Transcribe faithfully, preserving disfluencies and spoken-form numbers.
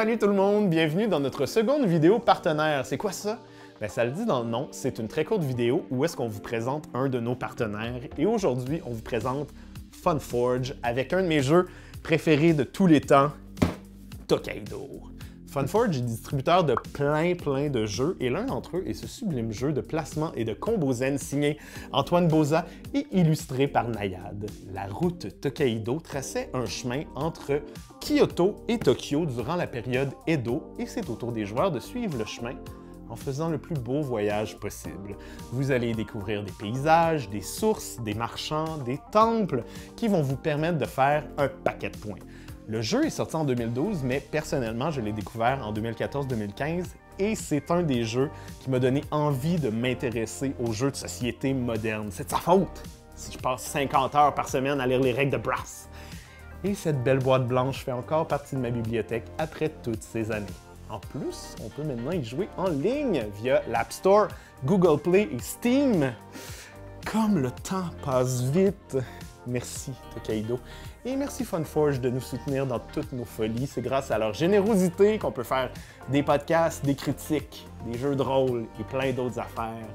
Salut tout le monde, bienvenue dans notre seconde vidéo partenaire. C'est quoi ça? Ben, ça le dit dans le nom, c'est une très courte vidéo où est-ce qu'on vous présente un de nos partenaires. Et aujourd'hui, on vous présente FunForge avec un de mes jeux préférés de tous les temps, Tokaido. FunForge est distributeur de plein plein de jeux et l'un d'entre eux est ce sublime jeu de placement et de combo zen signé Antoine Boza et illustré par Nayade. La route Tokaido traçait un chemin entre Kyoto et Tokyo durant la période Edo et c'est au tour des joueurs de suivre le chemin en faisant le plus beau voyage possible. Vous allez découvrir des paysages, des sources, des marchands, des temples qui vont vous permettre de faire un paquet de points. Le jeu est sorti en deux mille douze, mais personnellement, je l'ai découvert en deux mille quatorze deux mille quinze et c'est un des jeux qui m'a donné envie de m'intéresser aux jeux de société moderne. C'est de sa faute si je passe cinquante heures par semaine à lire les règles de Brass. Et cette belle boîte blanche fait encore partie de ma bibliothèque après toutes ces années. En plus, on peut maintenant y jouer en ligne via l'App Store, Google Play et Steam. Comme le temps passe vite! Merci Tokaido et merci FunForge de nous soutenir dans toutes nos folies. C'est grâce à leur générosité qu'on peut faire des podcasts, des critiques, des jeux de rôle et plein d'autres affaires.